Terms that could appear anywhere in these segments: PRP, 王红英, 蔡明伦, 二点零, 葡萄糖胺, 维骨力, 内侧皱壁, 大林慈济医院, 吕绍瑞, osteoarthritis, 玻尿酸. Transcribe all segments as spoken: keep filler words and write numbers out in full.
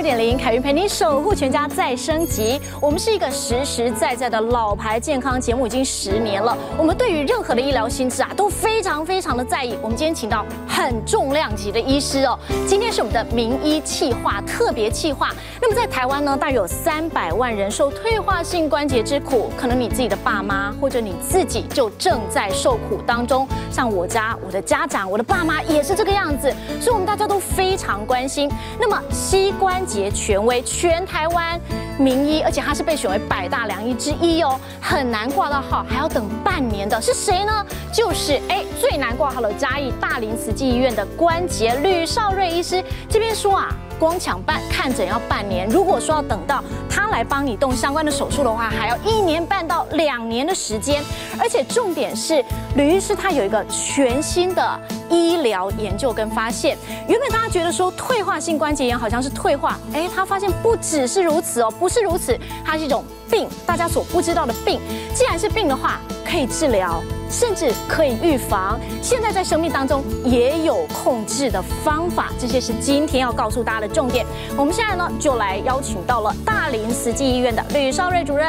二点零，凯云陪您守护全家再升级。我们是一个实实在在的老牌健康节目，已经十年了。我们对于任何的医疗新知啊，都非常非常的在意。我们今天请到很重量级的医师哦，今天是我们的名医企划特别企划。那么在台湾呢，大约有三百万人受退化性关节之苦，可能你自己的爸妈或者你自己就正在受苦当中。像我家我的家长，我的爸妈也是这个样子，所以我们大家都非常关心。那么膝关节权威，全台湾名医，而且他是被选为百大良医之一哦，很难挂到号，还要等半年的是谁呢？就是哎，最难挂号的嘉义大林慈济医院的关节吕绍瑞医师。这边说啊，光抢办看诊要半年，如果说要等到他来帮你动相关的手术的话，还要一年半到两年的时间。而且重点是，吕医师他有一个全新的医疗研究跟发现。原本大家觉得说退化性关节炎好像是退化，哎，他发现不只是如此哦，不是如此，它是一种病，大家所不知道的病。既然是病的话，可以治疗，甚至可以预防。现在在生命当中也有控制的方法，这些是今天要告诉大家的重点。我们现在呢，就来邀请到了大林慈济医院的吕绍瑞主任。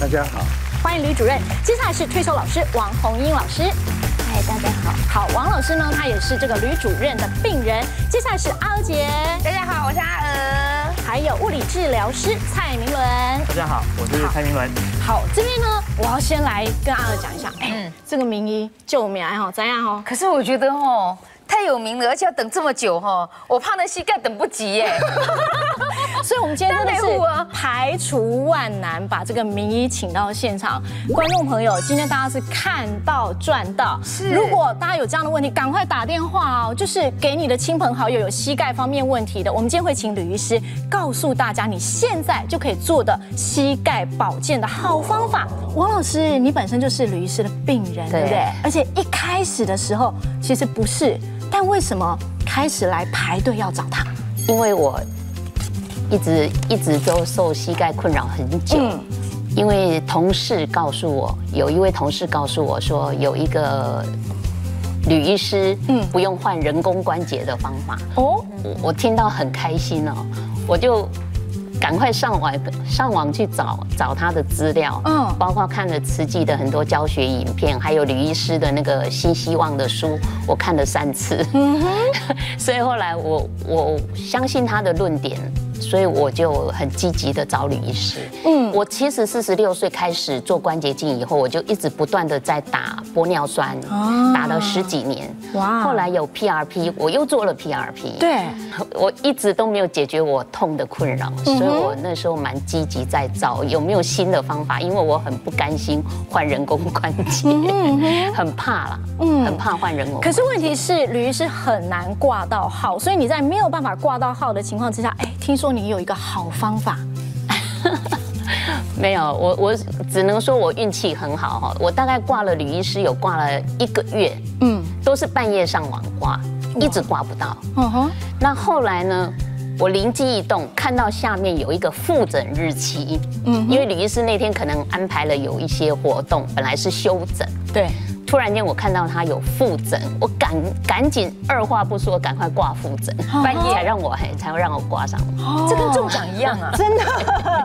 大家好，欢迎吕主任。接下来是退休老师王红英老师。哎，大家好。好，王老师呢，他也是这个吕主任的病人。接下来是阿娥姐。大家好，我是阿娥。还有物理治疗师蔡明伦，大家好，我是蔡明伦。好，这边呢，我要先来跟阿娥讲一下，哎，这个名医救命哎吼，怎样吼？可是我觉得哦，太有名了，而且要等这么久哈，我怕那膝盖等不及耶。所以我们今天真的是排除万难把这个名医请到现场。观众朋友，今天大家是看到赚到。是。如果大家有这样的问题，赶快打电话哦，就是给你的亲朋好友有膝盖方面问题的，我们今天会请吕医师告诉大家你现在就可以做的膝盖保健的好方法。王老师，你本身就是吕医师的病人，对不对？而且一开始的时候其实不是，但为什么开始来排队要找他？因为我。一直一直都受膝盖困扰很久，因为同事告诉我，有一位同事告诉我说，有一个吕医师，嗯，不用换人工关节的方法。哦，我听到很开心哦，我就赶快上网上网去找找他的资料，嗯，包括看了慈济的很多教学影片，还有吕医师的那个新希望的书，我看了三次，嗯哼，所以后来我我相信他的论点。所以我就很积极的找吕医师。嗯，我其实四十六岁开始做关节镜以后，我就一直不断的在打玻尿酸，打了十几年。哇！后来有 P R P， 我又做了 P R P。对，我一直都没有解决我痛的困扰，所以我那时候蛮积极在找有没有新的方法，因为我很不甘心换人工关节，很怕啦，嗯，很怕换人工。可是问题是吕医师很难挂到号，所以你在没有办法挂到号的情况之下，哎，听说。你有一个好方法？没有，我我只能说我运气很好哈。我大概挂了吕医师，有挂了一个月，嗯，都是半夜上网挂，一直挂不到。嗯哼。那后来呢？我灵机一动，看到下面有一个复诊日期，嗯，因为吕医师那天可能安排了有一些活动，本来是休诊，对。突然间，我看到他有复诊，我赶赶紧二话不说，赶快挂复诊，半夜才让我嘿，才会让我挂上。这跟中奖一样啊，真的。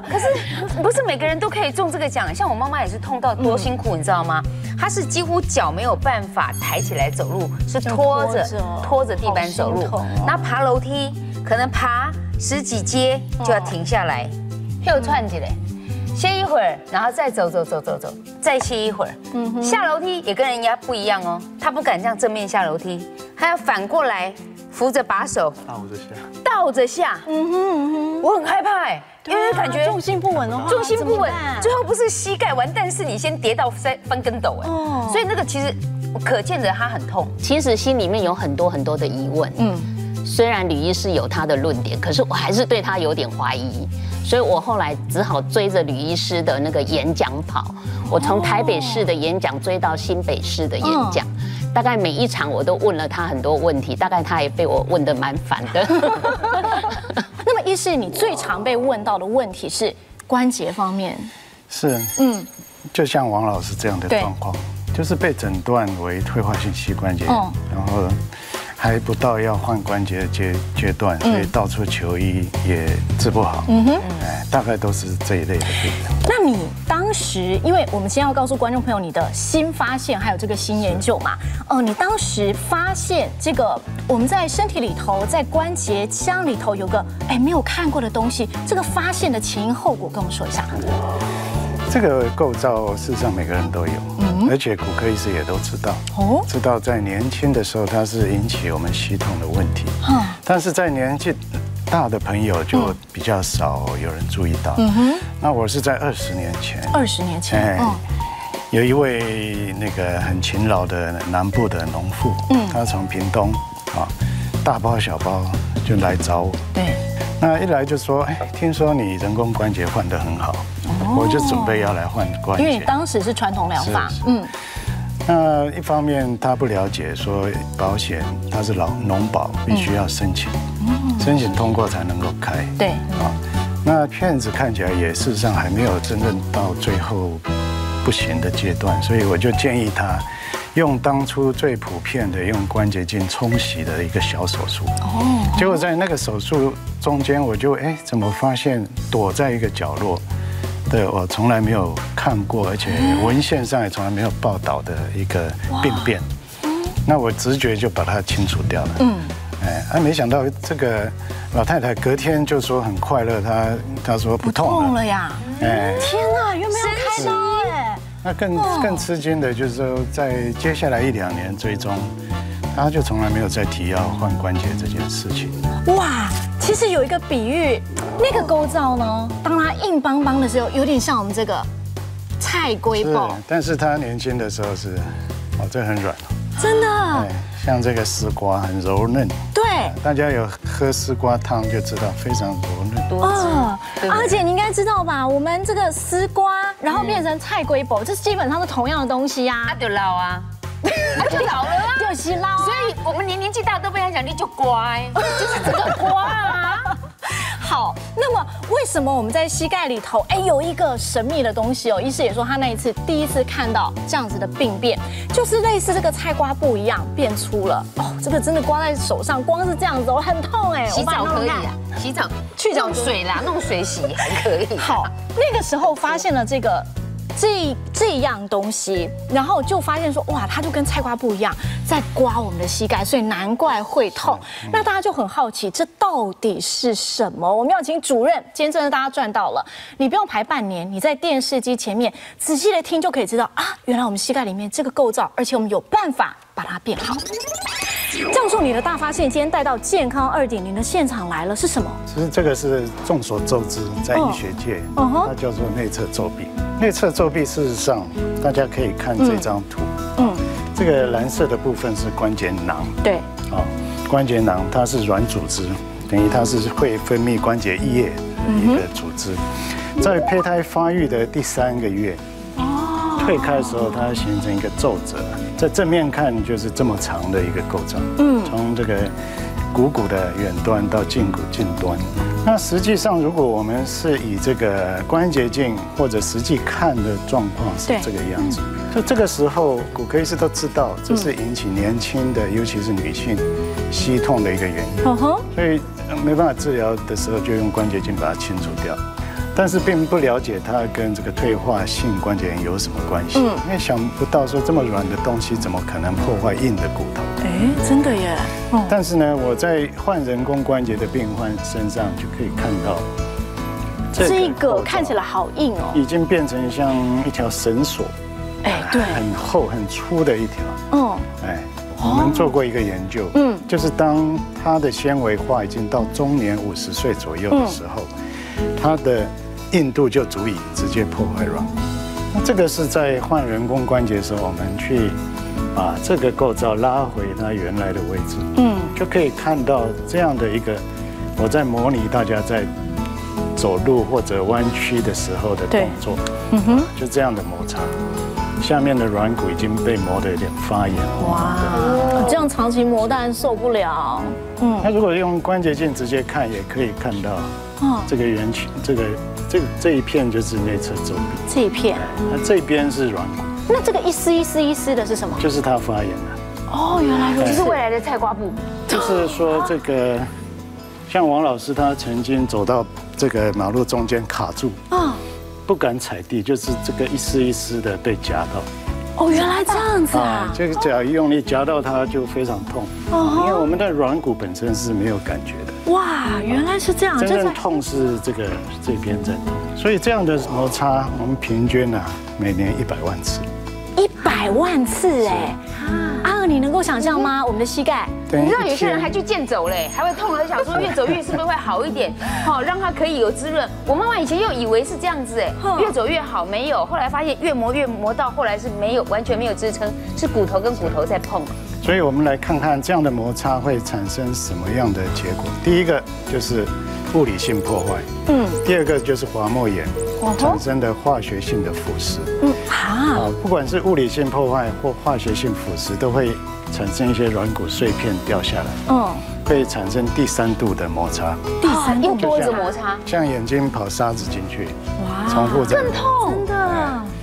可是不是每个人都可以中这个奖，像我妈妈也是痛到多辛苦，你知道吗？她是几乎脚没有办法抬起来走路，是拖着拖着地板走路，那爬楼梯可能爬十几阶就要停下来，又窜起来。歇一会儿，然后再走走走走走，再歇一会儿。嗯，下楼梯也跟人家不一样哦，他不敢这样正面下楼梯，他要反过来扶着把手，倒着下，倒着下。嗯哼嗯哼，我很害怕哎，因为感觉重心不稳哦，重心不稳，最后不是膝盖完蛋，是你先跌到翻翻跟斗哎。哦，所以那个其实可见着他很痛，其实心里面有很多很多的疑问。嗯。虽然吕医师有他的论点，可是我还是对他有点怀疑，所以我后来只好追着吕医师的那个演讲跑。我从台北市的演讲追到新北市的演讲，大概每一场我都问了他很多问题，大概他也被我问得蛮烦的。那么，医师，你最常被问到的问题是关节方面？是，嗯，就像王老师这样的状况，就是被诊断为退化性膝关节炎，然后。还不到要换关节的阶阶段，所以到处求医也治不好。嗯哼，哎，大概都是这一类的病。那你当时，因为我们先要告诉观众朋友你的新发现，还有这个新研究嘛。呃，你当时发现这个我们在身体里头，在关节腔里头有个哎没有看过的东西，这个发现的前因后果跟我们说一下。这个构造事实上每个人都有，而且骨科医师也都知道，知道在年轻的时候它是引起我们系统的问题，但是在年纪大的朋友就比较少有人注意到。那我是在二十年前，二十年前，有一位那个很勤劳的南部的农妇，她从屏东啊大包小包就来找我，对，那一来就说，哎，听说你人工关节换得很好。我就准备要来换关节，因为你当时是传统疗法，嗯。那一方面他不了解，说保险他是老农保，必须要申请，申请通过才能够开。对啊，那片子看起来也事实上还没有真正到最后不行的阶段，所以我就建议他用当初最普遍的用关节镜冲洗的一个小手术。哦。结果在那个手术中间，我就哎怎么发现躲在一个角落。对，我从来没有看过，而且文献上也从来没有报道的一个病变，那我直觉就把它清除掉了。嗯，哎，啊，没想到这个老太太隔天就说很快乐，她她说不痛了呀。哎，天哪，又没有开刀哎。那更更吃惊的就是说，在接下来一两年追踪，她就从来没有再提要换关节这件事情。哇。其实有一个比喻，那个构造呢，当它硬邦邦的时候，有点像我们这个菜龟抱。但是它年轻的时候是，哦，这很软，真的。像这个丝瓜很柔嫩。对。大家有喝丝瓜汤就知道，非常柔嫩。多汁。阿姐，你应该知道吧？我们这个丝瓜，然后变成菜龟抱，这基本上是同样的东西呀。啊，就老啊。啊，就老了啊。就是老。所以我们年年纪大都被他讲，你就乖，就是这个瓜。好，那么为什么我们在膝盖里头，哎，有一个神秘的东西哦？医师也说他那一次第一次看到这样子的病变，就是类似这个菜瓜布一样变粗了哦。这个真的刮在手上，光是这样子哦，很痛哎。洗澡可以啊，洗澡去澡水啦，弄水洗还可以。好，那个时候发现了这个这这样东西，然后就发现说，哇，它就跟菜瓜布一样在刮我们的膝盖，所以难怪会痛。那大家就很好奇，这到底是什么？我们要请主任，今天真的大家赚到了，你不用排半年，你在电视机前面仔细的听就可以知道啊，原来我们膝盖里面这个构造，而且我们有办法把它变好。教授，你的大发现今天带到健康 二点零 的现场来了，是什么？其实这个是众所周知，在医学界，它叫做内侧皱壁。内侧皱壁事实上，大家可以看这张图，嗯，这个蓝色的部分是关节囊，对，啊，关节囊它是软组织，等于它是会分泌关节液的一个组织，在胚胎发育的第三个月，哦，退开的时候，它形成一个皱褶。在正面看就是这么长的一个构造，嗯，从这个股骨的远端到胫骨近端。那实际上，如果我们是以这个关节镜或者实际看的状况是这个样子，就这个时候骨科医师都知道这是引起年轻的，尤其是女性膝痛的一个原因，所以没办法治疗的时候就用关节镜把它清除掉。但是并不了解它跟这个退化性关节炎有什么关系，因为想不到说这么软的东西怎么可能破坏硬的骨头？哎，真的耶！但是呢，我在换人工关节的病患身上就可以看到，这个看起来好硬哦，已经变成像一条绳索，哎，对，很厚很粗的一条。嗯，哎，我们做过一个研究，嗯，就是当它的纤维化已经到中年五十岁左右的时候，它的硬度就足以直接破坏软骨。那这个是在换人工关节的时候，我们去把这个构造拉回它原来的位置，嗯，就可以看到这样的一个，我在模拟大家在走路或者弯曲的时候的动作，嗯哼，就这样的摩擦，下面的软骨已经被磨得有点发炎。哇，这样长期磨当然受不了。嗯，那如果用关节镜直接看，也可以看到，哦，这个圆圈，这个。这这一片就是内侧皱壁，这一片，那这边是软骨。那这个一丝一丝一丝的是什么？就是它发炎了。哦，原来如此。这是未来的菜瓜布。就是说这个，像王老师他曾经走到这个马路中间卡住，啊，不敢踩地，就是这个一丝一丝的被夹到。 哦，原来这样子啊！这个脚一用力夹到它就非常痛，因为我们的软骨本身是没有感觉的。哇，原来是这样！真正痛是这个这边在痛，所以这样的摩擦，我们平均啊每年一百万次。一百万次哎！阿娥，你能够想象吗？我们的膝盖，你知道有些人还去健走嘞，还会痛了，想说越走越是不是会好一点？好，让它可以有滋润。我妈妈以前又以为是这样子哎，越走越好没有，后来发现越磨越磨到后来是没有。 完全没有支撑，是骨头跟骨头在碰。所以我们来看看这样的摩擦会产生什么样的结果。第一个就是物理性破坏，嗯。第二个就是滑膜炎产生的化学性的腐蚀，嗯啊。不管是物理性破坏或化学性腐蚀，都会产生一些软骨碎片掉下来，嗯，会产生第三度的摩擦。第三度又多一个摩擦，像眼睛跑沙子进去，哇，重复更痛的。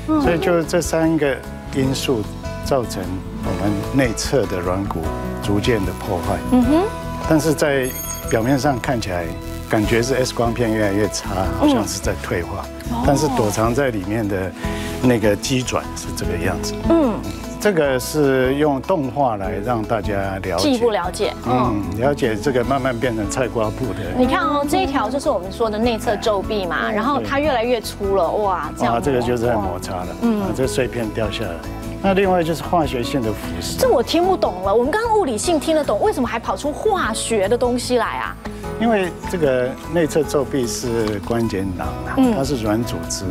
所以就是这三个 因素造成我们内侧的软骨逐渐的破坏。嗯哼。但是在表面上看起来，感觉是 X 光片越来越差，好像是在退化。但是躲藏在里面的那个机转是这个样子。嗯。这个是用动画来让大家了解。进一步了解。嗯，了解这个慢慢变成菜瓜布的。你看哦，这一条就是我们说的内侧皱壁嘛，然后它越来越粗了，哇，这样。啊，这个就是在摩擦了。嗯。这碎片掉下来。 那另外就是化学性的腐蚀，这我听不懂了。我们刚刚物理性听得懂，为什么还跑出化学的东西来啊？因为这个内侧皱壁是关节囊啊，它是软组织，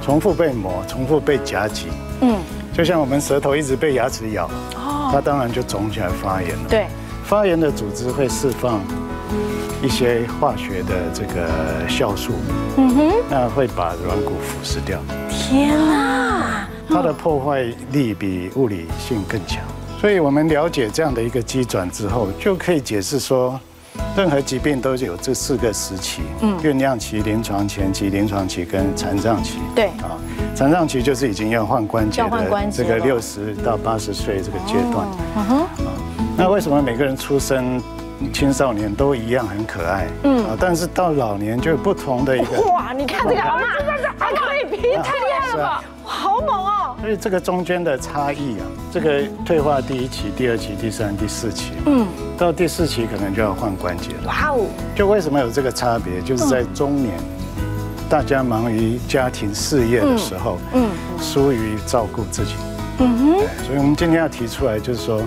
重复被磨，重复被夹击，嗯，就像我们舌头一直被牙齿咬，哦，它当然就肿起来发炎了。对，发炎的组织会释放一些化学的这个酵素，嗯哼，那会把软骨腐蚀掉。天啊！ 它的破坏力比物理性更强，所以我们了解这样的一个机转之后，就可以解释说，任何疾病都有这四个时期：嗯，酝酿期、临床前期、临床期跟残障期。对啊，残障期就是已经要换关节的这个六十到八十岁这个阶段。嗯哼，那为什么每个人出生？ 青少年都一样很可爱，嗯，但是到老年就有不同的一个。哇，你看这个阿嬤，真的是还可以比，太厉害了吧，好猛哦！所以这个中间的差异啊，这个退化第一期、第二期、第三、第四期，嗯，到第四期可能就要换关节了。哇哦！就为什么有这个差别，就是在中年，大家忙于家庭事业的时候，嗯，疏于照顾自己，嗯哼，所以我们今天要提出来就是说。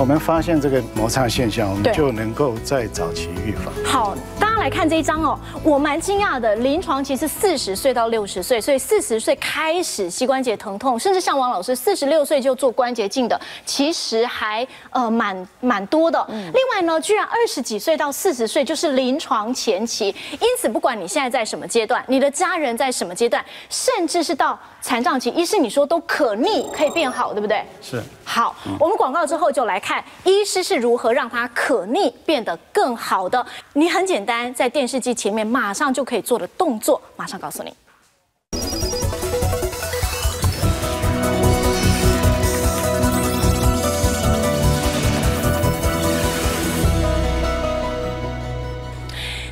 我们发现这个摩擦现象，我们就能够在早期预防。好，大家来看这一张哦，我蛮惊讶的。临床期是四十岁到六十岁，所以四十岁开始膝关节疼痛，甚至像王老师四十六岁就做关节镜的，其实还呃蛮蛮多的。另外呢，居然二十几岁到四十岁就是临床前期，因此不管你现在在什么阶段，你的家人在什么阶段，甚至是到残障期，医师你说都可逆，可以变好，对不对？是。好，我们广告之后就来看。 看医师是如何让它可逆变得更好的，你很简单，在电视机前面马上就可以做的动作，马上告诉你。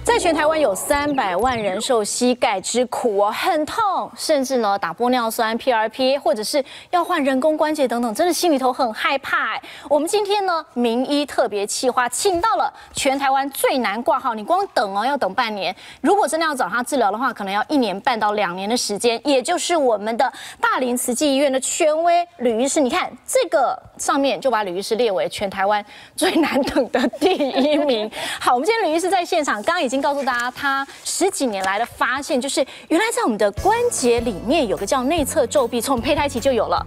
在全台湾有三百万人受膝盖之苦哦，很痛，甚至呢打玻尿酸、P R P， 或者是要换人工关节等等，真的心里头很害怕哎。我们今天呢，名医特别企划，请到了全台湾最难挂号，你光等哦要等半年，如果真的要找他治疗的话，可能要一年半到两年的时间，也就是我们的大林慈济医院的权威吕医师。你看这个上面就把吕医师列为全台湾最难等的第一名。好，我们今天吕医师在现场，刚刚已经 告诉大家，他十几年来的发现就是，原来在我们的关节里面有个叫内侧皱壁，从胚胎期就有了。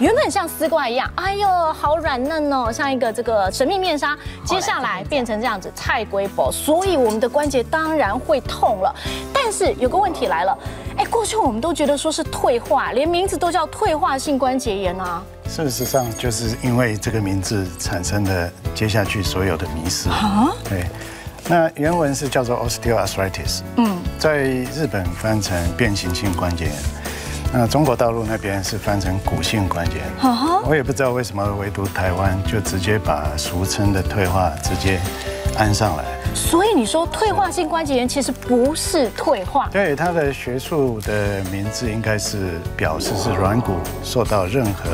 原本像丝瓜一样，哎呦，好软嫩哦，像一个这个神秘面纱。接下来变成这样子，菜龟宝，所以我们的关节当然会痛了。但是有个问题来了，哎，过去我们都觉得说是退化，连名字都叫退化性关节炎啊。 事实上，就是因为这个名字产生了接下去所有的迷思。啊，对。 那原文是叫做 osteoarthritis， 嗯，在日本翻成变形性关节炎。那中国大陆那边是翻成骨性关节，我也不知道为什么唯独台湾就直接把俗称的退化直接安上来。所以你说退化性关节炎其实不是退化，对，它的学术的名字应该是表示是软骨受到任何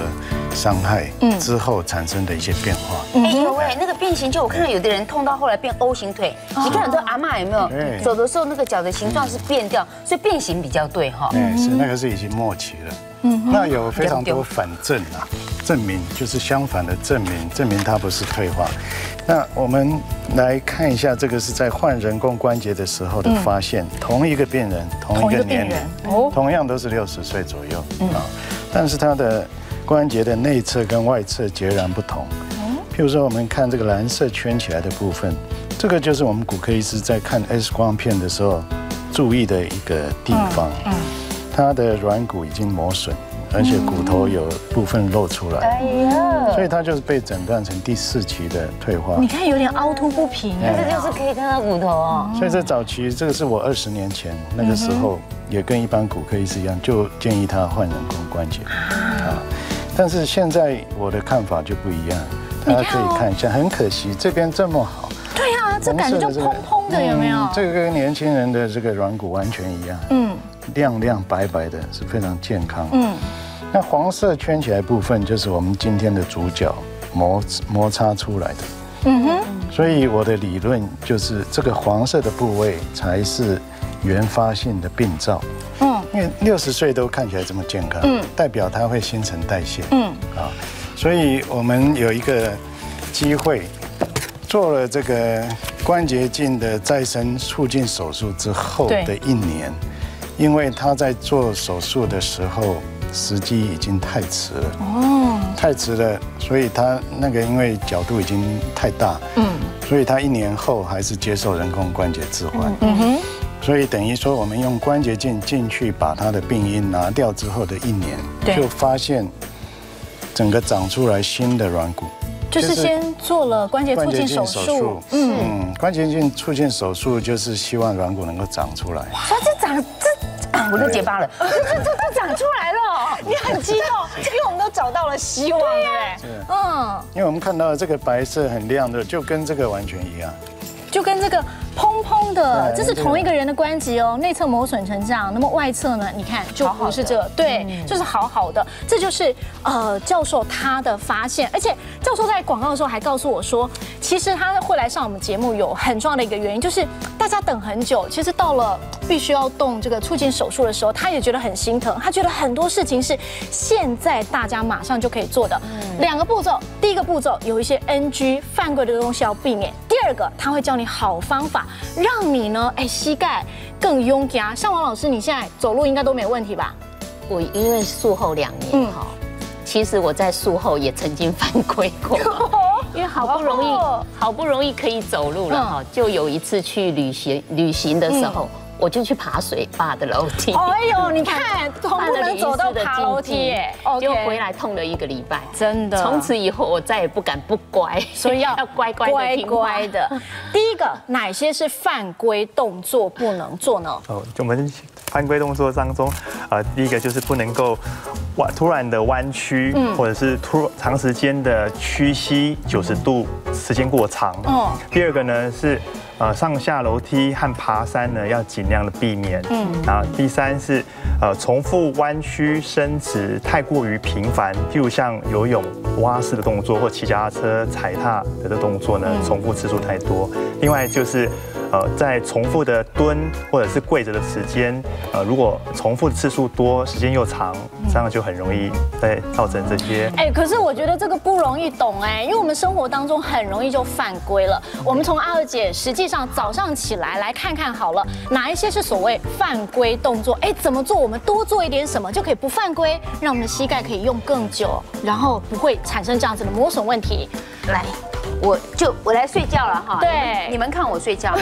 伤害之后产生的一些变化。哎呦喂，那个变形就我看到有的人痛到后来变 O 型腿，你看很多阿嬷有没有？走的时候那个脚的形状是变掉，所以变形比较对哈。对，是那个是已经末期了。嗯，那有非常多反证啊，证明就是相反的证明，证明它不是退化。 那我们来看一下，这个是在换人工关节的时候的发现。同一个病人，同一个年龄，同样都是六十岁左右啊，但是他的关节的内侧跟外侧截然不同。譬如说，我们看这个蓝色圈起来的部分，这个就是我们骨科医师在看 X 光片的时候注意的一个地方。他的软骨已经磨损，而且骨头有部分露出来。 所以它就是被诊断成第四期的退化。你看有点凹凸不平，这就是可以看到骨头哦。所以这早期，这个是我二十年前那个时候，也跟一般骨科医师一样，就建议他换人工关节啊。但是现在我的看法就不一样，大家可以看一下，很可惜这边这么好。对啊，这感觉就蓬蓬的，有没有？这个跟年轻人的这个软骨完全一样，嗯，亮亮白白的，是非常健康。嗯。 那黄色圈起来部分就是我们今天的主角摩摩擦出来的，嗯哼。所以我的理论就是这个黄色的部位才是原发性的病灶，嗯，因为六十岁都看起来这么健康，嗯，代表它会新陈代谢，嗯，啊，所以我们有一个机会做了这个关节镜的再生促进手术之后的一年，因为他在做手术的时候。 时机已经太迟了，哦，太迟了，所以他那个因为角度已经太大，嗯，所以他一年后还是接受人工关节置换，嗯哼，所以等于说我们用关节镜进去把他的病因拿掉之后的一年，就发现整个长出来新的软骨，就是先做了关节促进手术，嗯，关节镜促进手术就是希望软骨能够长出来，哇，这长这，我都结巴了，这这这长出来了。 你很激动，因为我们都找到了希望，对不对？嗯，因为我们看到这个白色很亮的，就跟这个完全一样，就跟这个砰砰的，这是同一个人的关节哦，内侧磨损成这样，那么外侧呢？你看就不是这，对，就是好好的，这就是呃教授他的发现，而且教授在广告的时候还告诉我说，其实他会来上我们节目有很重要的一个原因就是。 大家等很久，其实到了必须要动这个促进手术的时候，他也觉得很心疼。他觉得很多事情是现在大家马上就可以做的。两个步骤，第一个步骤有一些 N G 犯规的东西要避免；第二个，他会教你好方法，让你呢，哎，膝盖更勇敢。像王老师，你现在走路应该都没问题吧？我因为术后两年哈，其实我在术后也曾经犯规过。 因为好不容易，好不容易可以走路了哈，就有一次去旅行，旅行的时候我就去爬水坝的楼梯。哎呦，你看，不能走到爬楼梯，就回来痛了一个礼拜，真的。从此以后我再也不敢不乖，所以要要乖乖乖乖的。第一个，哪些是犯规动作不能做呢？哦，我们犯规动作当中，呃，第一个就是不能够。 突然的弯曲，或者是突长时间的屈膝九十度，时间过长。哦。第二个呢是，呃，上下楼梯和爬山呢要尽量的避免。嗯。然后第三是，呃，重复弯曲伸直太过于频繁，譬如像游泳、蛙式的动作或骑脚踏车踩踏的动作呢，重复次数太多。另外就是。 呃，在重复的蹲或者是跪着的时间，呃，如果重复的次数多，时间又长，这样就很容易对造成这些。哎，可是我觉得这个不容易懂哎，因为我们生活当中很容易就犯规了。我们从阿娥姐实际上早上起来来看看好了，哪一些是所谓犯规动作？哎，怎么做？我们多做一点什么就可以不犯规，让我们的膝盖可以用更久，然后不会产生这样子的磨损问题。来。 我就我来睡觉了哈，对，你们看我睡觉，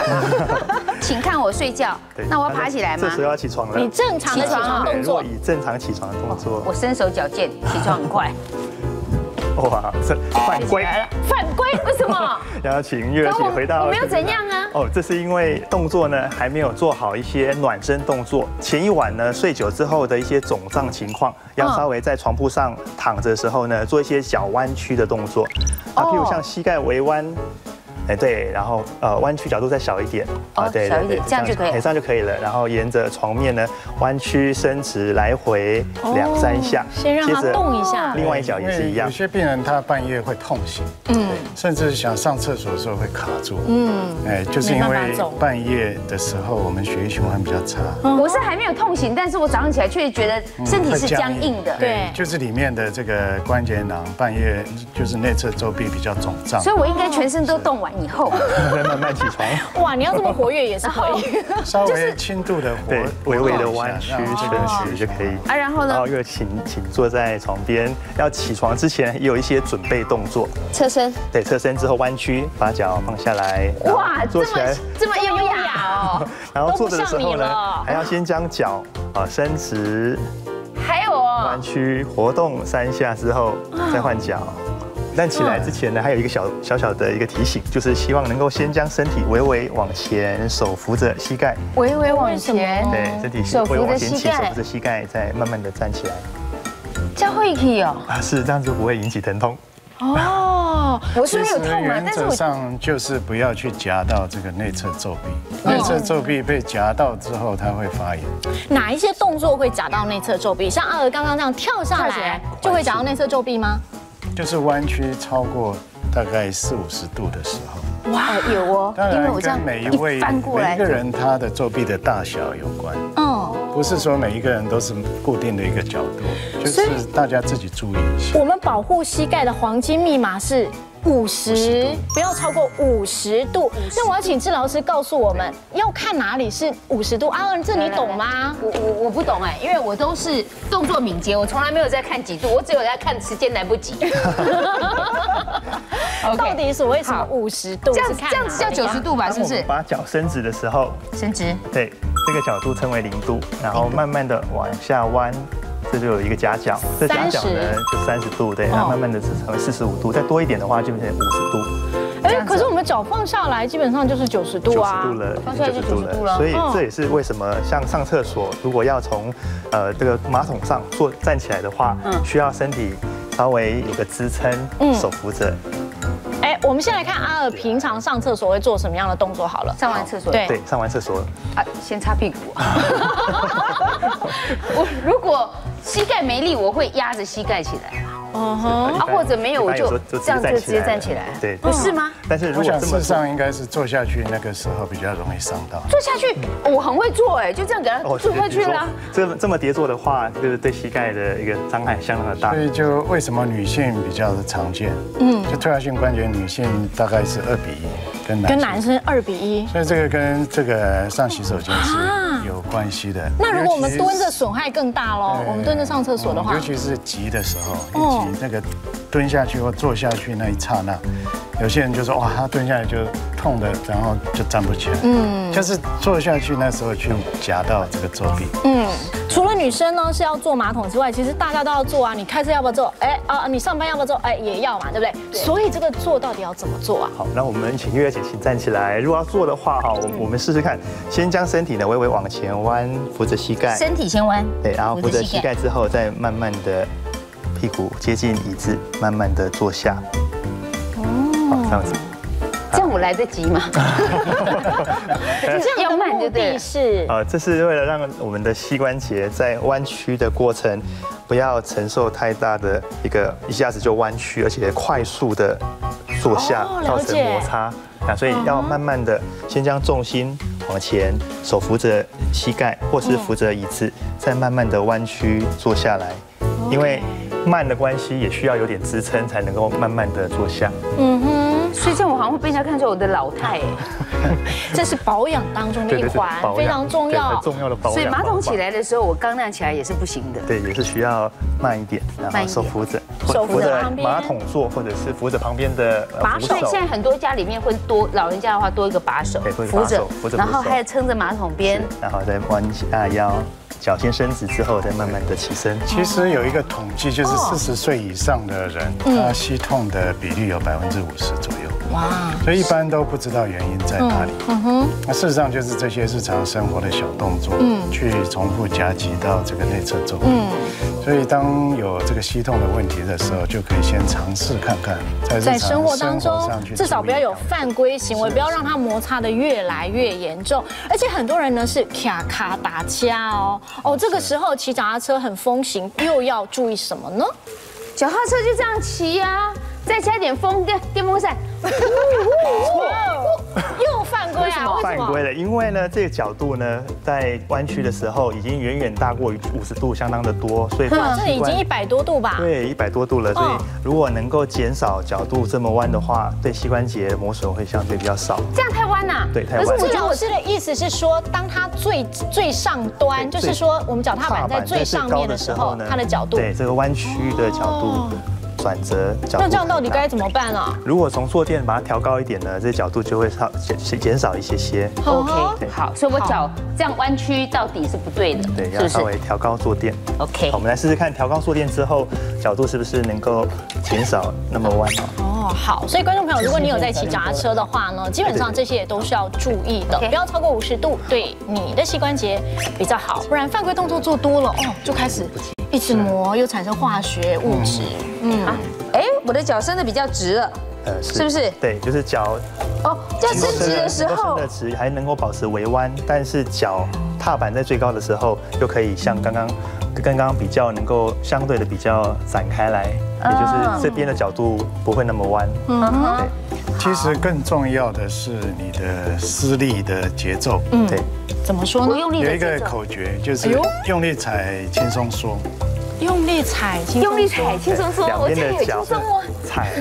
请看我睡觉。那我要爬起来吗？这时候要起床了。你正常的起床动作，以正常起床的动作，我身手矫健，起床很快。哇，这犯规了！犯规？为什么？然后请月姐回到我没有怎样啊，哦，这是因为动作呢还没有做好一些暖身动作。前一晚呢睡久之后的一些肿胀情况，要稍微在床铺上躺着的时候呢，做一些小弯曲的动作。啊，譬如像膝盖微弯。 哎对，然后呃弯曲角度再小一点啊，对对对，这样就可以，这样就可以了。然后沿着床面呢弯曲伸直来回两三下，先让它动一下。另外一脚也是一样。有些病人他半夜会痛醒，嗯，甚至想上厕所的时候会卡住，嗯，哎，就是因为半夜的时候我们血液循环比较差。我是还没有痛醒，但是我早上起来却觉得身体是僵硬的，对，就是里面的这个关节囊半夜就是内侧周壁比较肿胀，所以我应该全身都动完。 以后再慢慢起床。哇，你要这么活跃也是可以，稍微轻度的活，微微的弯曲伸直就可以。啊，然后呢？然后又请请坐在床边，要起床之前也有一些准备动作。侧身。对，侧身之后弯曲，把脚放下来。哇，这么这么优雅哦。然后坐着的时候呢，还要先将脚啊伸直，还有弯曲活动三下之后再换脚。 但起来之前呢，还有一个小小小的一个提醒，就是希望能够先将身体微微往前，手扶着膝盖，微微往前，对，身体手扶着膝盖，手扶着膝盖，再慢慢的站起来，这样会可以哦。啊，是这样就不会引起疼痛。哦，我是没有痛啊，但是原则上就是不要去夹到这个内侧皱壁，内侧皱壁被夹到之后，它会发炎。哪一些动作会夹到内侧皱壁？像阿娥刚刚这样跳下来，就会夹到内侧皱壁吗？ 就是弯曲超过大概四五十度的时候，哇，有哦。当然，跟每一位每一个人他的皱壁的大小有关，嗯，不是说每一个人都是固定的一个角度，就是大家自己注意一下。我们保护膝盖的黄金密码是五十，不要超过五十度。那我要请治疗师告诉我们要看哪里是五十度。阿恩，这你懂吗？我我我不懂哎，因为我都是动作敏捷，我从来没有在看几度，我只有在看时间来不及。到底所谓什么五十度？这样这样子叫九十度吧？是不是？把脚伸直的时候，伸直。对，这个角度称为零度，然后慢慢的往下弯。 这就有一个夹角，这夹角呢就三十度，对，然后慢慢的成为四十五度，再多一点的话就变成五十度。哎，可是我们脚放下来基本上就是九十度啊，九十度了，放下来就九十度了。所以这也是为什么像上厕所，如果要从呃这个马桶上坐站起来的话，需要身体稍微有个支撑，手扶着。 哎，我们先来看阿娥平常上厕所会做什么样的动作好了。上完厕所，对对，上完厕所啊，先擦屁股。我如果膝盖没力，我会压着膝盖起来。哦，啊，或者没有我就这样就直接站起来。对，不是吗？但是如果事实上应该是坐下去那个时候比较容易伤到。坐下去，我很会坐哎，就这样给他坐下去啦。这这么叠坐的话，就是对膝盖的一个伤害相当的大。所以就为什么女性比较常见？嗯，就退化性关节。 女性大概是二比一，跟男跟男生二比一，所以这个跟这个上洗手间是有关系的。那如果我们蹲着损害更大咯，我们蹲着上厕所的话，尤其是急的时候，急那个蹲下去或坐下去那一刹那，有些人就说哇，他蹲下来就痛的，然后就站不起来。嗯，就是坐下去那时候去夹到这个周壁。嗯，除了女生呢是要坐马桶之外，其实大家都要坐啊。你开车要不要坐？哎啊，你上班要不要坐？哎，也要嘛，对不对？所以这个坐。 到底要怎么做啊？好，那我们请月月姐请站起来。如果要做的话，哈，我们试试看。先将身体呢微微往前弯，扶着膝盖。身体先弯。对，然后扶着膝盖之后，再慢慢的屁股接近椅子，慢慢的坐下。哦，这样子。这样我来得及吗？这样的目的是啊，这是为了让我们的膝关节在弯曲的过程。 不要承受太大的一个一下子就弯曲，而且快速的坐下造成摩擦啊，所以要慢慢的先将重心往前，手扶着膝盖或是扶着椅子，再慢慢的弯曲坐下来，因为慢的关系也需要有点支撑才能够慢慢的坐下。嗯哼，所以这样我好像会被人家看出我的老态哎，这是保养当中的一环，非常重要，重要的保养。所以马桶起来的时候，我刚站起来也是不行的，对，也是需要。 慢一点，然后手扶着，手扶着马桶座，或者是扶着旁边的把手。现在很多家里面会多，老人家的话多一个把手，扶着，扶着，然后还有撑着马桶边，然后再弯下腰，脚先伸直之后，再慢慢的起身。其实有一个统计，就是四十岁以上的人，他膝痛的比例有百分之五十左右。哇！所以一般都不知道原因在哪里。嗯哼。那事实上就是这些日常生活的小动作，嗯，去重复夹击到这个内侧周围。嗯。所以当有这个膝痛的问题的时候，就可以先尝试看看，在在生活当中，至少不要有犯规行为，不要让它摩擦的越来越严重。而且很多人呢是卡卡打架哦哦，这个时候骑脚踏车很风行，又要注意什么呢？ 脚踏车就这样骑呀，再加点风电电风扇，又犯规啊！为什么？犯规了，因为呢，这个角度呢，在弯曲的时候已经远远大过于五十度，相当的多，所以这已经一百多度吧？对，一百多度了。所以如果能够减少角度这么弯的话，对膝关节磨损会相对比较少。这样太弯了。对，太弯。可是我觉得我是的意思是说，当它最最上端，就是说我们脚踏板在最上面的时候，它的角度，对这个弯曲的角度。 转折角度，那这样到底该怎么办啊？如果从坐垫把它调高一点呢，这角度就会少减减少一些些。OK， 好，所以我脚这样弯曲到底是不对的，对，要稍微调高坐垫。OK， 我们来试试看调高坐垫之后角度是不是能够减少那么弯哦。好，所以观众朋友，如果你有在骑脚踏车的话呢，基本上这些也都是要注意的，不要超过五十度，对你的膝关节比较好，不然犯规动作做多了哦，就开始。 一直磨又产生化学物质，嗯，哎，我的脚伸得比较直了，呃，是不是？对，就是脚哦，要伸直的时候，伸得直还能够保持微弯，但是脚踏板在最高的时候，就可以像刚刚跟刚刚比较，能够相对的比较展开来，也就是这边的角度不会那么弯。嗯，其实更重要的是你的施力的节奏，嗯，对。 怎么说呢？有一个口诀就是用力踩，轻松缩。用力踩，用力踩，轻松缩。我这里有轻松哦。踩，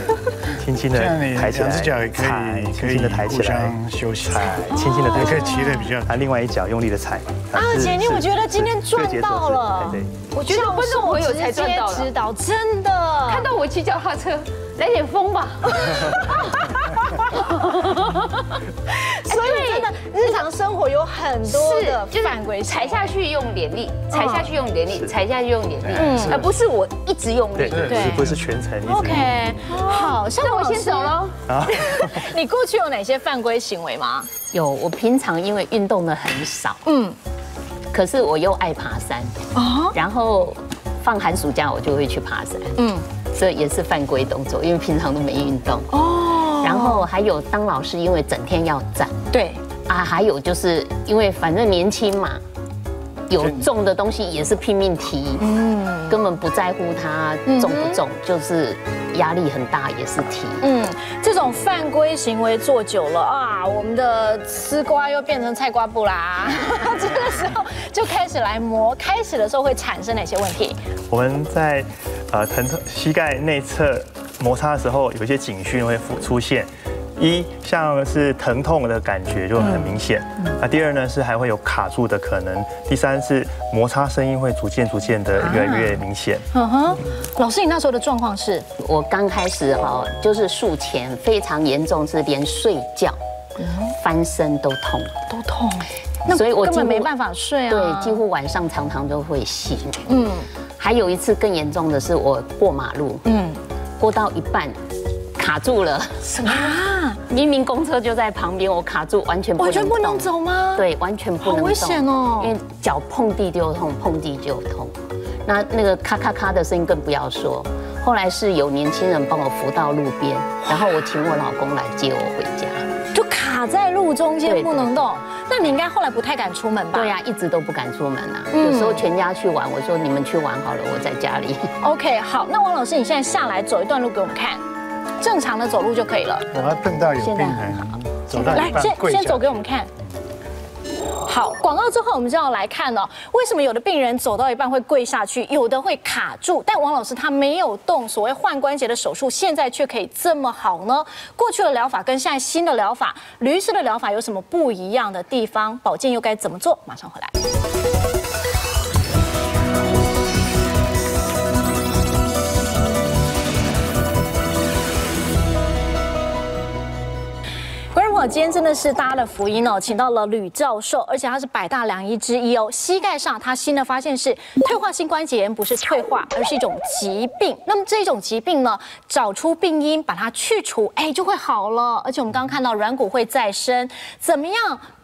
轻轻的抬起来。两只脚也可以，可以互相休息。踩，轻轻的抬起来。可以骑得比较。啊，另外一脚用力的踩。啊，姐，你我觉得今天赚到了。对，我觉得观众朋友才赚到了。指导真的。看到我骑脚踏车，来点风吧。 所以真的日常生活有很多的犯规，踩下去用点力，踩下去用点力，踩下去用点力，嗯，而不是我一直用力，对，不是全程。OK， 好，那我先走喽。你过去有哪些犯规行为吗？有，我平常因为运动的很少，嗯，可是我又爱爬山，哦，然后放寒暑假我就会去爬山，嗯，这也是犯规动作，因为平常都没运动。哦。 然后还有当老师，因为整天要站。对啊，还有就是因为反正年轻嘛，有重的东西也是拼命提，嗯，根本不在乎它重不重，就是压力很大也是提。嗯，这种犯规行为做久了啊，我们的丝瓜又变成菜瓜布啦。这个时候就开始来磨，开始的时候会产生哪些问题？我们在呃疼痛膝盖内侧。 摩擦的时候，有一些警讯会出现，一像是疼痛的感觉就很明显。那第二呢是还会有卡住的可能。第三是摩擦声音会逐渐逐渐的越来越明显。嗯哼，老师，你那时候的状况是？我刚开始哈，就是术前非常严重，是连睡觉、翻身都痛，都痛。那所以我根本没办法睡啊。对，几乎晚上常常都会醒。嗯，还有一次更严重的是，我过马路。嗯。 过到一半，卡住了。什么？明明公车就在旁边，我卡住，完全不能动。完全不能走吗？对，完全不能动。好危险哦！因为脚碰地就痛，碰地就痛。那那个咔咔咔的声音更不要说。后来是有年轻人帮我扶到路边，然后我请我老公来接我回家。就卡在路中间不能动。那你应该后来不太敢出门吧？对呀、啊，一直都不敢出门啊。有时候全家去玩，我说你们去玩好了，我在家里。OK， 好，那王老师，你现在下来走一段路给我们看，正常的走路就可以了。我要碰到有病人，走到来，先先走给我们看。好，广告之后我们就要来看哦，为什么有的病人走到一半会跪下去，有的会卡住，但王老师他没有动所谓换关节的手术，现在却可以这么好呢？过去的疗法跟现在新的疗法，吕医师的疗法有什么不一样的地方？保健又该怎么做？马上回来。今天真的是大家的福音哦，请到了吕教授，而且他是百大良医之一哦。膝盖上他新的发现是退化性关节炎，不是退化，而是一种疾病。那么这种疾病呢，找出病因，把它去除，哎，就会好了。而且我们刚刚看到软骨会再生，怎么样？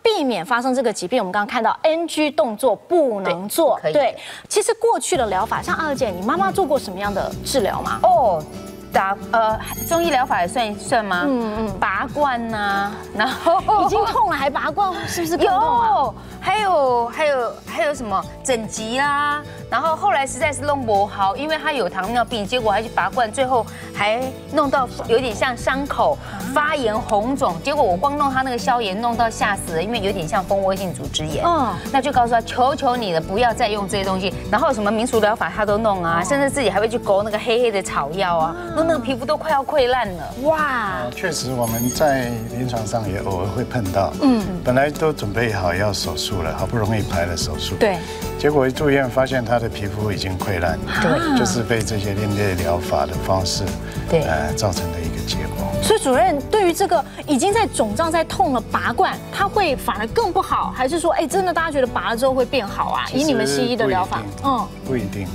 避免发生这个疾病，我们刚刚看到 N G 动作不能做。对， 对，其实过去的疗法，像阿娥姐，你妈妈做过什么样的治疗吗？哦，打呃中医疗法也算一算吗？嗯嗯，拔罐呐、啊，然后已经痛了还拔罐，是不是更痛啊？有，还有还有还有什么整脊啦、啊，然后后来实在是弄不好，因为她有糖尿病，结果还去拔罐，最后还弄到有点像伤口。 发炎红肿，结果我光弄他那个消炎，弄到吓死了，因为有点像蜂窝性组织炎。嗯，那就告诉他，求求你了，不要再用这些东西。然后什么民俗疗法他都弄啊，甚至自己还会去勾那个黑黑的草药啊，弄那个皮肤都快要溃烂了。哇，确实我们在临床上也偶尔会碰到。嗯，本来都准备好要手术了，好不容易排了手术。对，结果一住院发现他的皮肤已经溃烂，对，就是被这些另类疗法的方式，对，呃，造成的一个结果。所以主任。 对于这个已经在肿胀、在痛了，拔罐它会反而更不好，还是说，哎，真的大家觉得拔了之后会变好啊？以你们西医的疗法，嗯，不一定，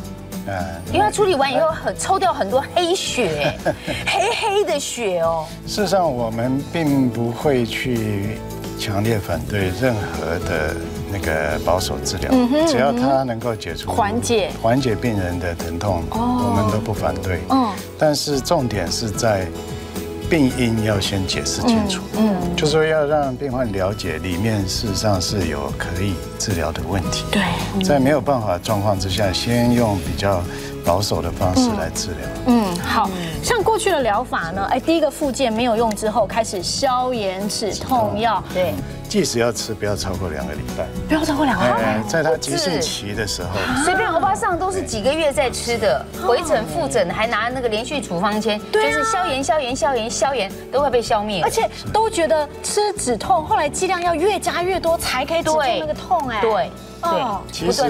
呃，因为它处理完以后很抽掉很多黑血，黑黑的血哦。事实上，我们并不会去强烈反对任何的那个保守治疗，只要它能够解除缓解缓解病人的疼痛，我们都不反对。嗯，但是重点是在。 病因要先解释清楚，嗯，就说要让病患了解里面事实上是有可以治疗的问题。对，在没有办法的状况之下，先用比较保守的方式来治疗。嗯，好像过去的疗法呢，哎，第一个复健没有用之后，开始消炎止痛药。对，即使要吃，不要超过两个礼拜。不要超过两个礼拜，在他急性期的时候，随便欧巴上都是几个月在吃的，回诊复诊还拿那个连续处方签，就是消炎、消炎、消炎。 消炎都会被消灭，而且都觉得吃止痛，后来剂量要越加越多才可以止住那个痛哎。对对，其实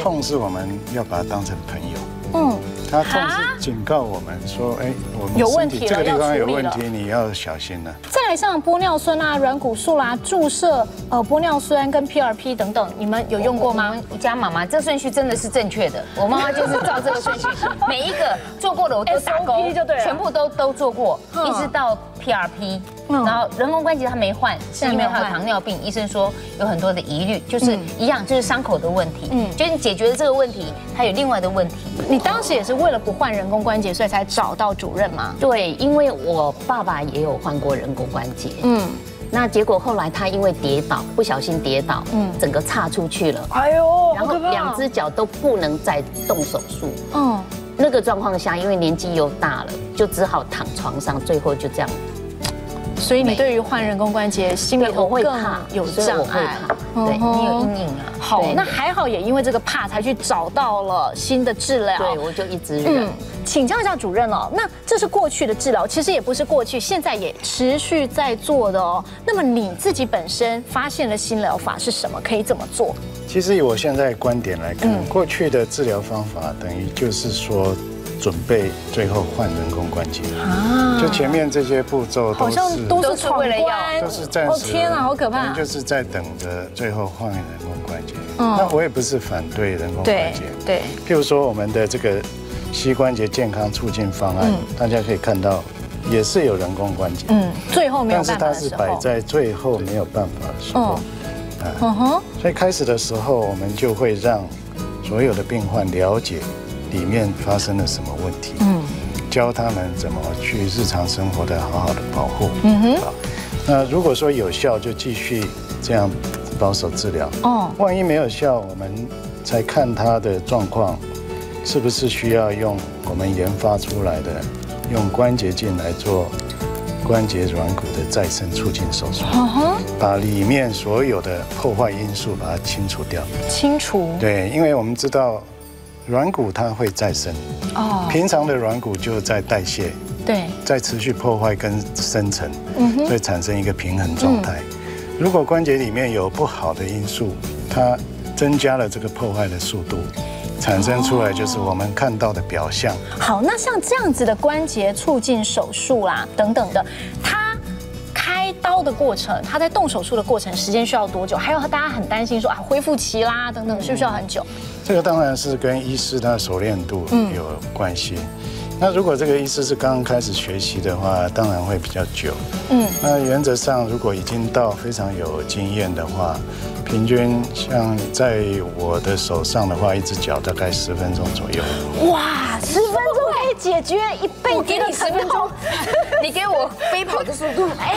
痛是我们要把它当成朋友。嗯，它痛是警告我们说，哎，我们有问题，这个地方有问题，你要小心了。再来像玻尿酸啊、软骨素啦、注射呃玻尿酸跟 P R P 等等，你们有用过吗？我家妈妈这顺序真的是正确的，我妈妈就是照这个顺序，每一个做过的我都打勾，全部都都做过，一直。 到 P R P， 然后人工关节他没换，是因为他有糖尿病，医生说有很多的疑虑，就是一样就是伤口的问题，嗯，就是你解决了这个问题，还有另外的问题。你当时也是为了不换人工关节，所以才找到主任吗？对，因为我爸爸也有换过人工关节，嗯，那结果后来他因为跌倒，不小心跌倒，嗯，整个岔出去了，哎呦，然后两只脚都不能再动手术，嗯。 那个状况下，因为年纪又大了，就只好躺床上，最后就这样。所以你对于换人工关节，心里我会怕，有障碍，对你有阴影啊。好，那还好，也因为这个怕，才去找到了新的治疗。对，我就一直忍。请教一下主任哦，那这是过去的治疗，其实也不是过去，现在也持续在做的哦。那么你自己本身发现了新疗法是什么？可以怎么做？ 其实以我现在观点来看，过去的治疗方法等于就是说，准备最后换人工关节，就前面这些步骤好像都是为了要，都是暂时。天啊，好可怕！就是在等着最后换人工关节。那我也不是反对人工关节，对。譬如说我们的这个膝关节健康促进方案，大家可以看到。 也是有人工关节，嗯，最后没有办法但是它是摆在最后没有办法的时候，嗯哼，所以开始的时候我们就会让所有的病患了解里面发生了什么问题，嗯，教他们怎么去日常生活的好好的保护，嗯哼，那如果说有效就继续这样保守治疗，哦，万一没有效，我们才看他的状况是不是需要用我们研发出来的。 用关节镜来做关节软骨的再生促进手术，把里面所有的破坏因素把它清除掉。清除。对，因为我们知道软骨它会再生，哦，平常的软骨就在代谢，对，在持续破坏跟生成，嗯，所以产生一个平衡状态。如果关节里面有不好的因素，它增加了这个破坏的速度。 产生出来就是我们看到的表象。好，那像这样子的关节促进手术啦，等等的，它开刀的过程，他在动手术的过程时间需要多久？还有大家很担心说啊，恢复期啦等等，需不需要很久？这个当然是跟医师的熟练度有关系。嗯、那如果这个医师是刚刚开始学习的话，当然会比较久。嗯，那原则上如果已经到非常有经验的话，平均像在我的手上的话，一只脚大概十分钟左右。哇，十分钟！ 解决一辈子的疼痛，你给我飞跑的速度，哎，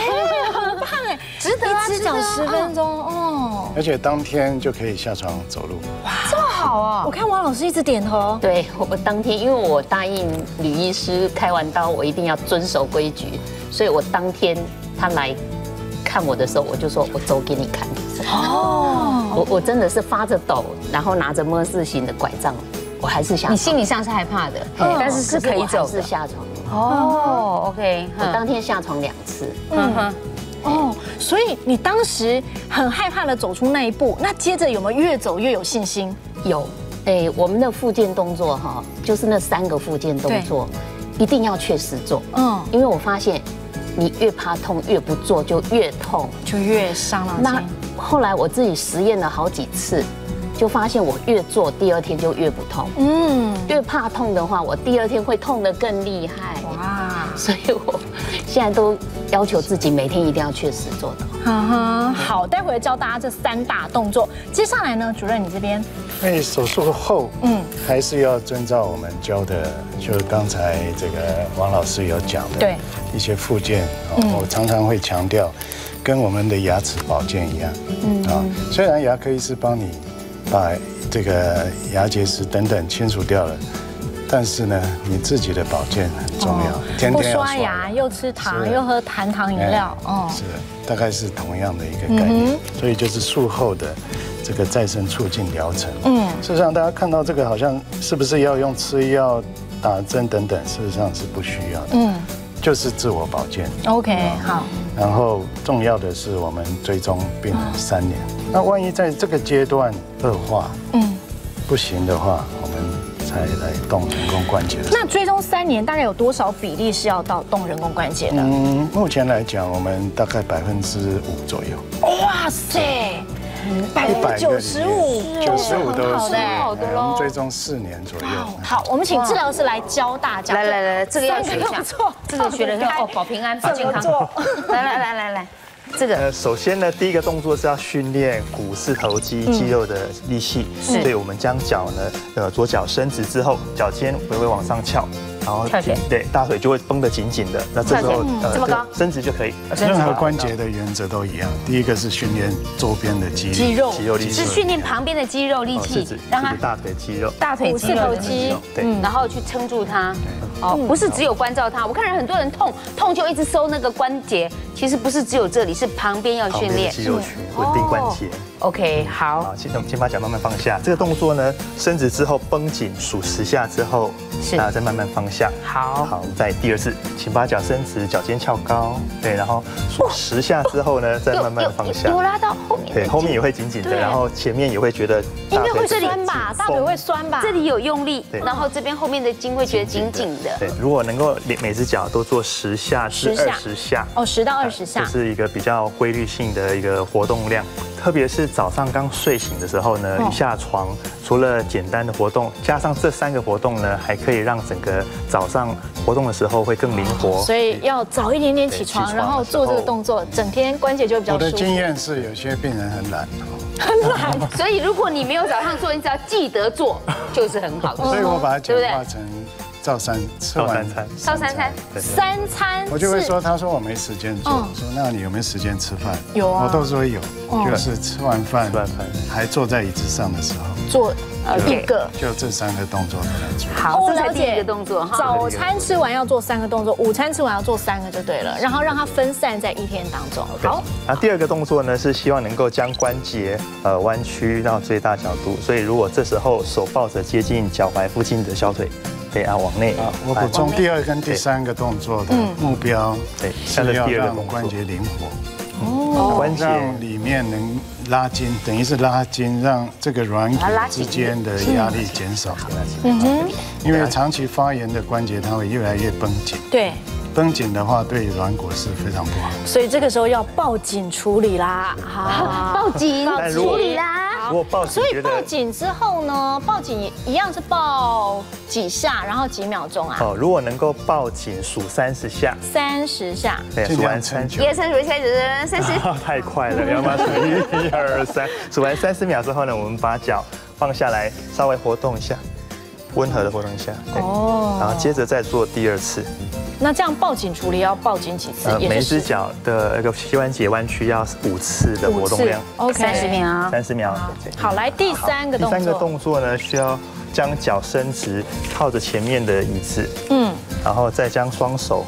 很棒哎，值得啊！一只脚十分钟哦，而且当天就可以下床走路，哇，这么好啊！我看王老师一直点头，对我当天，因为我答应吕医师开完刀，我一定要遵守规矩，所以我当天他来看我的时候，我就说我走给你看。哦，我我真的是发着抖，然后拿着摩斯型的拐杖。 我还是想，你心理上是害怕的，但是是可以走，是下床。哦 ，OK， 我当天下床两次。嗯哼，哦，所以你当时很害怕的走出那一步，那接着有没有越走越有信心？有，哎，我们的复健动作哈，就是那三个复健动作，一定要确实做。嗯，因为我发现你越怕痛，越不做就越痛，就越伤脑筋。那后来我自己实验了好几次。 就发现我越做，第二天就越不痛。嗯，越怕痛的话，我第二天会痛得更厉害。哇！所以我现在都要求自己每天一定要确实做到。嗯哼，好，待会教大家这三大动作。接下来呢，主任你这边，哎，手术后，嗯，还是要遵照我们教的，就是刚才这个王老师有讲的，对，一些复健，我常常会强调，跟我们的牙齿保健一样。嗯啊，虽然牙科医师帮你。 把这个牙结石等等清除掉了，但是呢，你自己的保健很重要。天天要刷牙，又吃糖，又喝含糖饮料，哦，是，大概是同样的一个概念。所以就是术后的这个再生促进疗程。嗯，事实上大家看到这个好像是不是要用吃药、打针等等，事实上是不需要的。嗯，就是自我保健。OK， 好。然后重要的是我们追踪病人三年。 那万一在这个阶段恶化，嗯，不行的话，我们才来动人工关节。那追踪三年，大概有多少比例是要到动人工关节的？嗯，目前来讲，我们大概百分之五左右。哇塞，百分之九十五，九十五都是好的喽。我们追踪四年左右。好，我们请治疗师来教大家。来来来，这个要学一下，这个学了哦，保平安，保健康。来来来来来。 这个呃，首先呢，第一个动作是要训练股四头肌肌肉的力气，所以我们将脚呢，呃，左脚伸直之后，脚尖微微往上翘，然后对大腿就会绷得紧紧的。那这时候呃，伸直就可以。任何关节的原则都一样，第一个是训练周边的肌肌肉肌肉力气，是训练旁边的肌肉力气，让它大腿肌肉、大腿四头肌，对，然后去撑住它。 哦，不是只有关照它。我看人很多人痛，痛就一直收那个关节，其实不是只有这里，是旁边要训练肌肉群，稳定关节。OK， 好。好，先我们先把脚慢慢放下。这个动作呢，伸直之后绷紧，数十下之后，然后再慢慢放下。好，好，再第二次，请把脚伸直，脚尖翘高。对，然后数十下之后呢，再慢慢放下。有拉到后面。对，后面也会紧紧的，然后前面也会觉得应该会酸吧，大腿会酸吧，这里有用力，然后这边后面的筋会觉得紧紧。 对，如果能够每只脚都做十下至二十下，哦，十到二十下，这是一个比较规律性的一个活动量。特别是早上刚睡醒的时候呢，一下床，除了简单的活动，加上这三个活动呢，还可以让整个早上活动的时候会更灵活。所以要早一点点起床，然后做这个动作，整天关节就会比较舒服。我的经验是，有些病人很懒。 很懒，所以如果你没有早上做，你只要记得做，就是很好。所以我把它简化成照三吃完餐，照三餐，三餐。我就会说，他说我没时间做，说那你有没有时间吃饭？有啊，我都说有，就是吃完饭，吃完饭还坐在椅子上的时候做一个，就这三个动作都来做。好，这才第一个动作哈。早餐吃完要做三个动作，午餐吃完要做三个就对了，然后让它分散在一天当中。好，然后第二个动作呢是希望能够将关节。 呃，弯曲到最大角度，所以如果这时候手抱着接近脚踝附近的小腿，对啊，往内。啊，我补充第二跟第三个动作的目标，对，是要让关节灵活，哦，关节里面能拉筋，等于是拉筋，让这个软骨之间的压力减少。嗯哼，因为长期发炎的关节，它会越来越绷紧。对。绷紧的话对软骨是非常不好。所以这个时候要抱紧处理啦，好，抱紧处理啦。我抱紧，所以抱紧之后呢，抱紧一样是抱几下，然后几秒钟啊。哦，如果能够抱紧数三十下，三十下，对，数完三十，一二三数一下，三十，太快了，要吗？一、二、三，数完三十秒之后呢，我们把脚放下来，稍微活动一下。 温和的活动一下，哦，然后接着再做第二次。那这样抱紧处理要抱紧几次？呃，每只脚的那个膝关节弯曲要五次的活动量 ，OK， 三十秒，三十秒。好，来第三个动作。第三个动作呢，需要将脚伸直，靠着前面的椅子，嗯，然后再将双手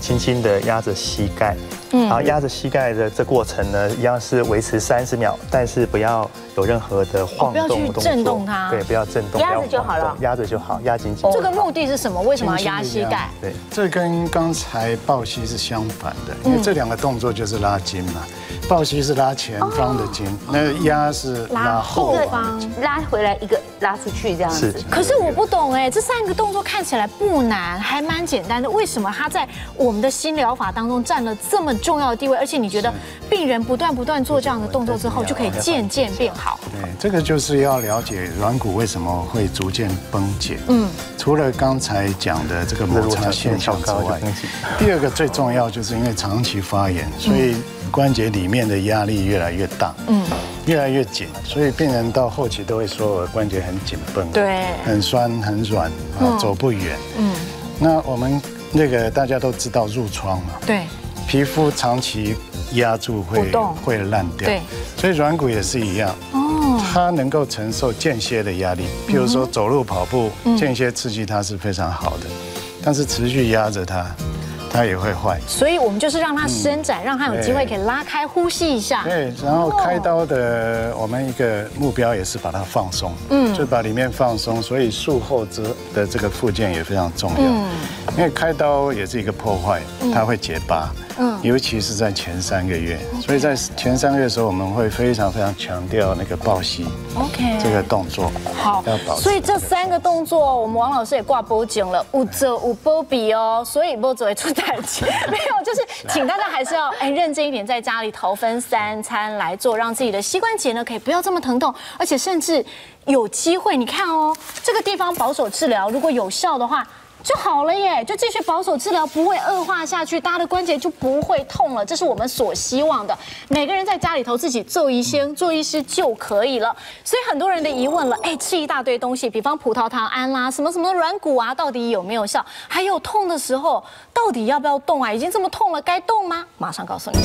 轻轻的压着膝盖，嗯，然后压着膝盖的这过程呢，一样是维持三十秒，但是不要。 有任何的晃动动作，震动它，对，不要震动，压着就好了，压着就好，压紧紧。这个目的是什么？为什么要压膝盖？对，这跟刚才抱膝是相反的，因为这两个动作就是拉筋嘛。抱膝是拉前方的筋，那压是拉后方，拉回来一个，拉出去这样子。可是我不懂哎，这三个动作看起来不难，还蛮简单的，为什么它在我们的心疗法当中占了这么重要的地位？而且你觉得病人不断不断做这样的动作之后，就可以渐渐变好。 对，这个就是要了解软骨为什么会逐渐崩解。嗯，除了刚才讲的这个摩擦现象之外，第二个最重要就是因为长期发炎，所以关节里面的压力越来越大，嗯，越来越紧，所以病人到后期都会说我的关节很紧绷，对，很酸很软啊，走不远。嗯，那我们那个大家都知道褥疮嘛，对，皮肤长期。 压住会会烂掉，对，所以软骨也是一样，哦，它能够承受间歇的压力，譬如说走路、跑步，间歇刺激它是非常好的，但是持续压着它，它也会坏。所以我们就是让它伸展，让它有机会可以拉开，呼吸一下。对，然后开刀的我们一个目标也是把它放松，嗯，就把里面放松，所以术后之的这个复健也非常重要，嗯，因为开刀也是一个破坏，它会结疤。 嗯，尤其是在前三个月，所以在前三个月的时候，我们会非常非常强调那个抱膝 ，OK， 这个动作好，要保持。所以这三个动作，我们王老师也挂脖颈了，有做有保庇哦，所以不只会出代志。没有，就是请大家还是要哎认真一点，在家里头分三餐来做，让自己的膝关节呢可以不要这么疼痛，而且甚至有机会，你看哦，这个地方保守治疗如果有效的话。 就好了耶，就继续保守治疗，不会恶化下去，大家的关节就不会痛了，这是我们所希望的。每个人在家里头自己做医生、做医师就可以了。所以很多人的疑问了，哎，吃一大堆东西，比方葡萄糖胺啦，什么什么软骨啊，到底有没有效？还有痛的时候，到底要不要动啊？已经这么痛了，该动吗？马上告诉你。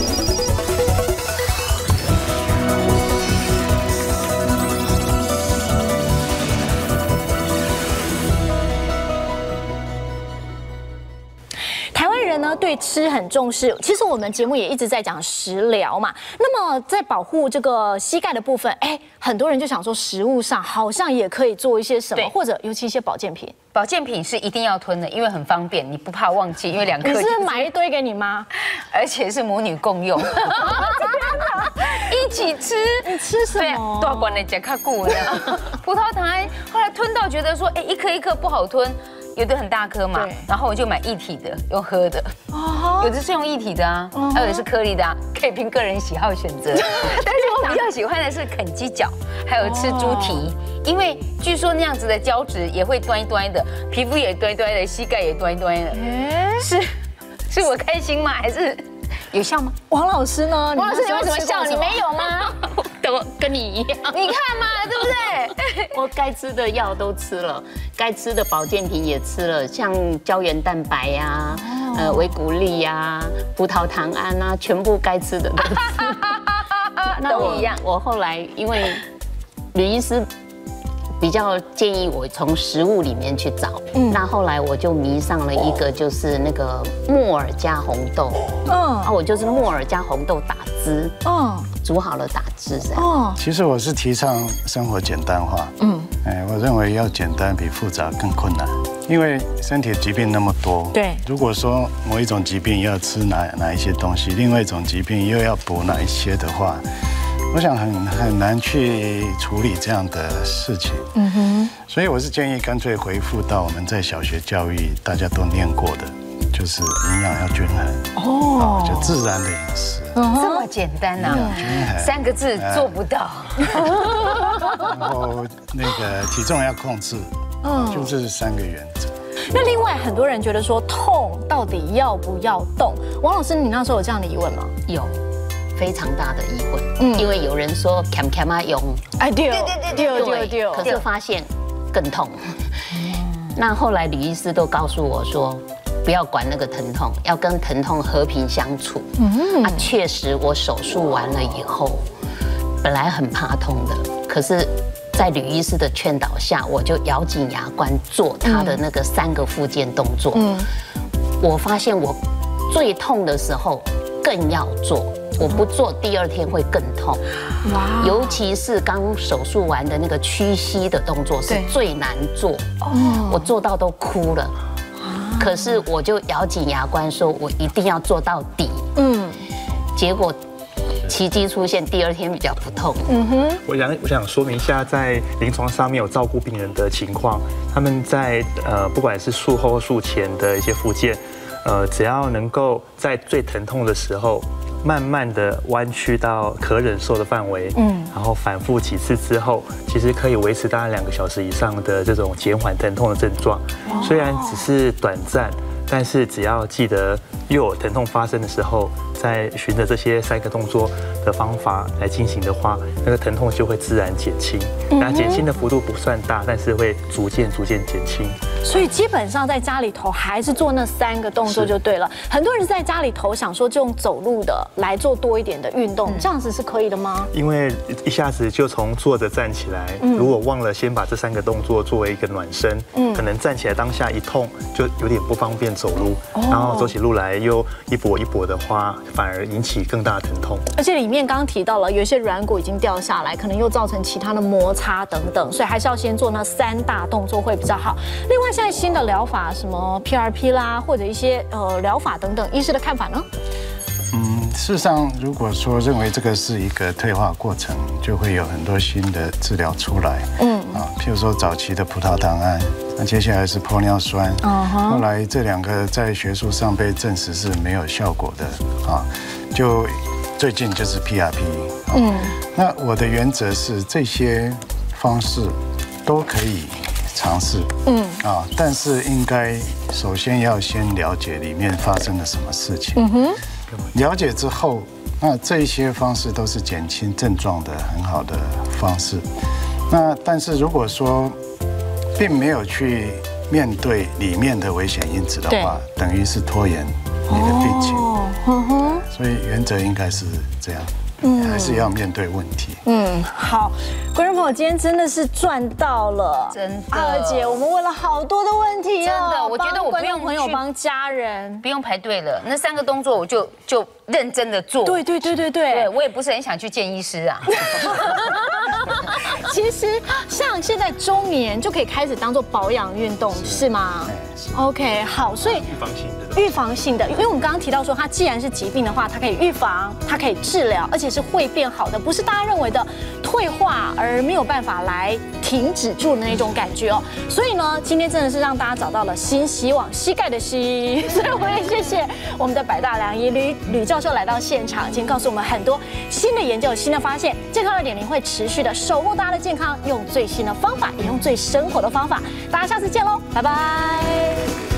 呢，对吃很重视。其实我们节目也一直在讲食疗嘛。那么在保护这个膝盖的部分，哎，很多人就想说，食物上好像也可以做一些什么，或者尤其一些保健品。保健品是一定要吞的，因为很方便，你不怕忘记，因为两颗。你是不是买一堆给你妈？而且是母女共用，一起吃。你吃什么？大罐的甲卡固那样，葡萄糖。后来吞到觉得说，哎，一颗一颗不好吞。 有的很大颗嘛，然后我就买一体的，用喝的，有的是用一体的啊，还有的是颗粒的啊，可以凭个人喜好选择。但是我比较喜欢的是啃鸡脚，还有吃猪蹄，因为据说那样子的胶质也会端一端的，皮肤也端一端的，膝盖也端一端的。是，是我开心吗？还是有效吗？王老师呢？王老师你为什么笑？你没有吗？ 我跟你一样，你看嘛，对不对？我该吃的药都吃了，该吃的保健品也吃了，像胶原蛋白呀、啊、呃维骨力呀、啊、葡萄糖胺啊，全部该吃的都吃了。那我一样，我后来因为吕医师比较建议我从食物里面去找，嗯，那后来我就迷上了一个，就是那个木耳加红豆，嗯，啊，我就是木耳加红豆打汁，嗯。 煮好了打汁这样。哦，其实我是提倡生活简单化。嗯，哎，我认为要简单比复杂更困难，因为身体疾病那么多。对。如果说某一种疾病要吃哪哪一些东西，另外一种疾病又要补哪一些的话，我想很很难去处理这样的事情。嗯哼。所以我是建议干脆回复到我们在小学教育大家都念过的。就是营养要均衡哦，就自然的饮食，这么简单呐？三个字做不到。然后那个体重要控制，就这是三个原则。 那另外很多人觉得说痛到底要不要动？王老师，你那时候有这样的疑问吗？有，非常大的疑问。嗯，因为有人说 cam cam 啊用，哎对对对对对，可是发现更痛。那后来吕医师都告诉我说，不要管那个疼痛，要跟疼痛和平相处。嗯，啊，确实我手术完了以后，本来很怕痛的，可是。 在吕医师的劝导下，我就咬紧牙关做他的那个三个复健动作。嗯，我发现我最痛的时候更要做，我不做第二天会更痛。哇！尤其是刚手术完的那个屈膝的动作是最难做，我做到都哭了。可是我就咬紧牙关说，我一定要做到底。嗯，结果。 奇迹出现，第二天比较不痛。嗯哼，我想我想说明一下，在临床上面有照顾病人的情况，他们在呃不管是术后术前的一些复健，呃只要能够在最疼痛的时候，慢慢的弯曲到可忍受的范围，嗯，然后反复几次之后，其实可以维持大概两个小时以上的这种减缓疼痛的症状，虽然只是短暂。 但是只要记得，又有疼痛发生的时候，再循着这些三个动作的方法来进行的话，那个疼痛就会自然减轻。那减轻的幅度不算大，但是会逐渐逐渐减轻。所以基本上在家里头还是做那三个动作就对了。很多人在家里头想说，就用走路的来做多一点的运动，这样子是可以的吗？因为一下子就从坐着站起来，如果忘了先把这三个动作作为一个暖身，可能站起来当下一痛就有点不方便。 走路，然后走起路来又一跛一跛的话，反而引起更大的疼痛。而且里面刚刚提到了，有一些软骨已经掉下来，可能又造成其他的摩擦等等，所以还是要先做那三大动作会比较好。另外，现在新的疗法，什么 P R P 啦，或者一些呃疗法等等，医师的看法呢？嗯，事实上，如果说认为这个是一个退化过程，就会有很多新的治疗出来。嗯啊，譬如说早期的葡萄糖胺。 那接下来是玻尿酸，后来这两个在学术上被证实是没有效果的啊。就最近就是 P R P， 嗯，那我的原则是这些方式都可以尝试，嗯啊，但是应该首先要先了解里面发生了什么事情，嗯哼，了解之后，那这些方式都是减轻症状的很好的方式。那但是如果说 并没有去面对里面的危险因子的话，等于是拖延你的病情。所以原则应该是这样，还是要面对问题。嗯，好，观众朋友，今天真的是赚到了，真的。阿娥姐，我们问了好多的问题啊，真的，我觉得我不用朋友帮家人，不用排队了，那三个动作我就就认真的做。对对对对对，对我也不是很想去见医师啊。 其实像现在中年就可以开始当做保养运动，是吗 ？OK， 好，所以预防性的，预防性的，因为我们刚刚提到说，它既然是疾病的话，它可以预防，它可以治疗，而且是会变好的，不是大家认为的退化而没有办法来停止住的那种感觉哦。所以呢，今天真的是让大家找到了新希望，膝盖的膝。所以我也谢谢我们的百大良医吕吕教授来到现场，今天告诉我们很多新的研究、新的发现，健康 二点零 会持续的守护大家的。 健康，用最新的方法，也用最生活的方法。大家下次见喽，拜拜。